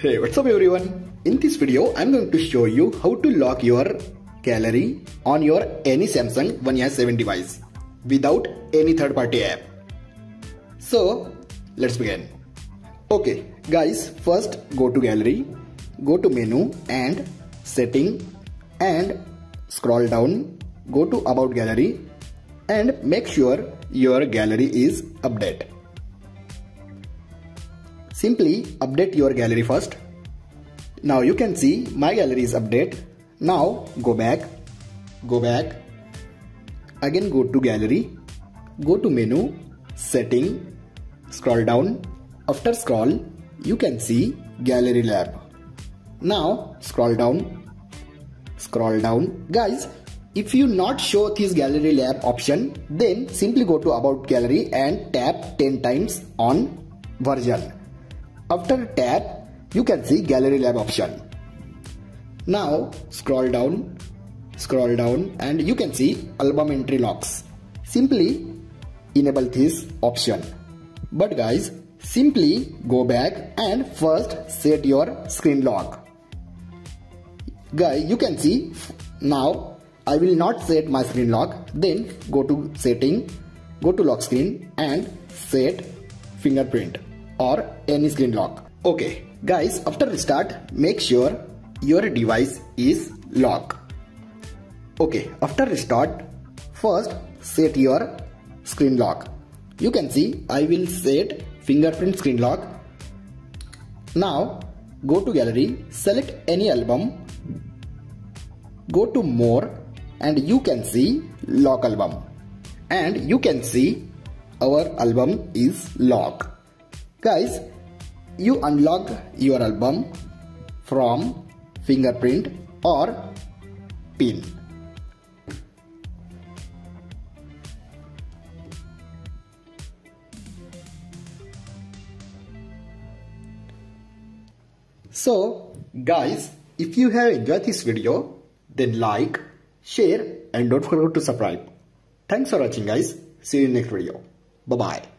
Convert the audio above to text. Hey, what's up everyone? In this video, I'm going to show you how to lock your gallery on your any Samsung One UI 7 device without any third-party app. So, let's begin. Okay, guys, first go to gallery, go to menu and setting and scroll down, go to about gallery and make sure your gallery is updated. Simply update your gallery first. Now you can see my gallery is updated. Now go back, again go to gallery, go to menu, setting, scroll down. After scroll, you can see gallery lab. Now scroll down, Guys, if you not show this gallery lab option, then simply go to about gallery and tap 10 times on version. After tap, you can see gallery lab option. Now scroll down and you can see album entry locks. Simply enable this option. But guys, simply go back and first set your screen lock. Guys, you can see now I will not set my screen lock. Then go to setting, go to lock screen and set fingerprint or any screen lock. Okay guys, after restart, make sure your device is locked. Okay, after restart, first set your screen lock. You can see I will set fingerprint screen lock. Now go to gallery, select any album, go to more and you can see lock album and you can see our album is locked. Guys, you unlock your album from fingerprint or pin. So guys, if you have enjoyed this video, then like, share and don't forget to subscribe. Thanks for watching guys. See you in next video. Bye bye.